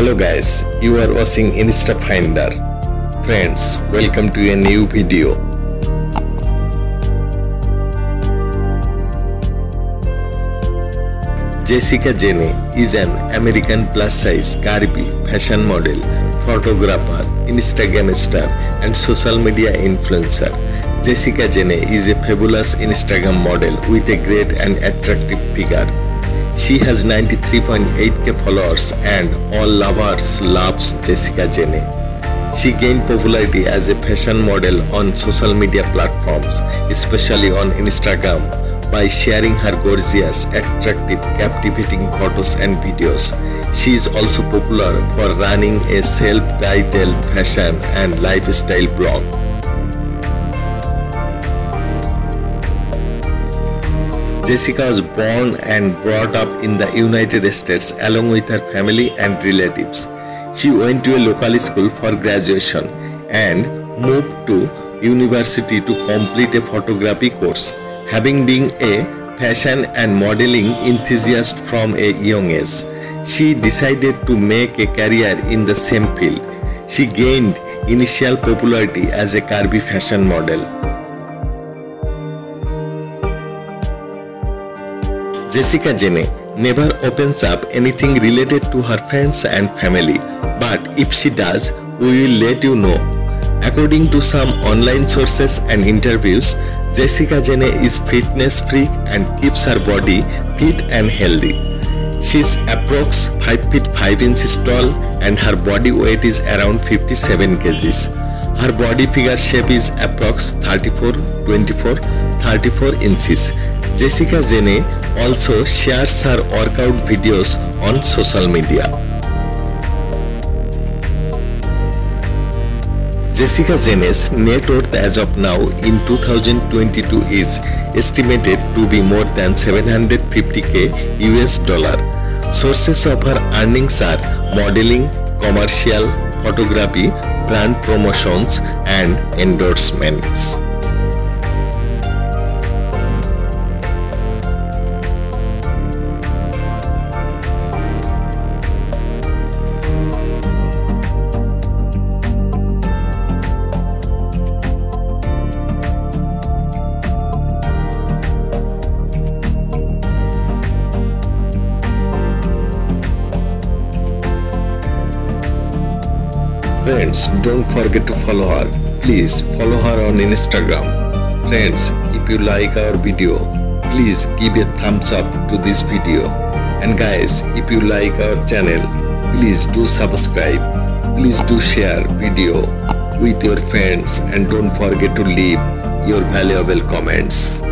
Hello guys, you are watching InstaFinder. Friends, welcome to a new video. Jessica Janae is an American plus-size curvy fashion model, photographer, Instagram star and social media influencer. Jessica Janae is a fabulous Instagram model with a great and attractive figure. She has 93.8k followers and all lovers loves Jessica Janae. She gained popularity as a fashion model on social media platforms, especially on Instagram, by sharing her gorgeous, attractive, captivating photos and videos. She is also popular for running a self-titled fashion and lifestyle blog. Jessica was born and brought up in the United States along with her family and relatives. She went to a local school for graduation and moved to university to complete a photography course, having been a fashion and modeling enthusiast from a young age. She decided to make a career in the same field. She gained initial popularity as a curvy fashion model. Jessica Janae never opens up anything related to her friends and family, but if she does, we will let you know. According to some online sources and interviews, Jessica Janae is fitness freak and keeps her body fit and healthy. She is approx 5 feet 5 inches tall and her body weight is around 57 kgs. Her body figure shape is approx 34 inches. Jessica Janae also shares her workout videos on social media. Jessica Janae's net worth as of now in 2022 is estimated to be more than $750K US. Sources of her earnings are modeling, commercial, photography, brand promotions and endorsements. Friends, don't forget to follow her. Please follow her on Instagram. Friends, if you like our video, please give a thumbs up to this video. And guys, if you like our channel, please do subscribe. Please do share video with your friends and don't forget to leave your valuable comments.